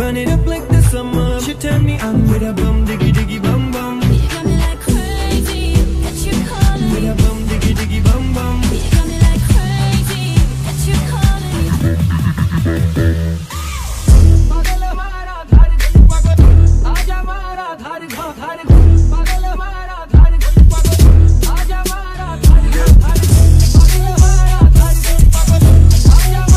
burn it up like the summer. She turned me on with a bum diggy diggy bum bum. You got me like crazy, that you calling me. With a bum diggy diggy bum bum. You got me like crazy, that you calling me. Pagala mara dhari dhari pagal, aaja mara dhari dhari. Pagala mara dhari dhari pagal, aaja mara dhari dhari. Pagala mara dhari dhari pagal, aaja mara dhari dhari. Pagala mara dhari dhari pagal.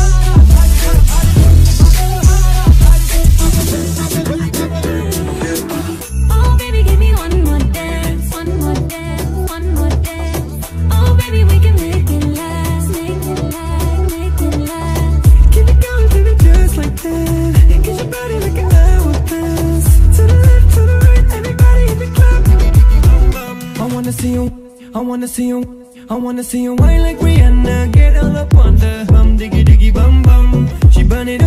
Oh baby, give me one more dance, one more dance, one more dance. Oh baby, we can make it last, make it last, make it last. Keep it going, keep it just like that. Get your body like an hourglass. To the left, to the right, everybody hit the club. I wanna see you, I wanna see you, I wanna see you whine like Rihanna. Get all up on the bum diggy diggy bum bum. She burn it up.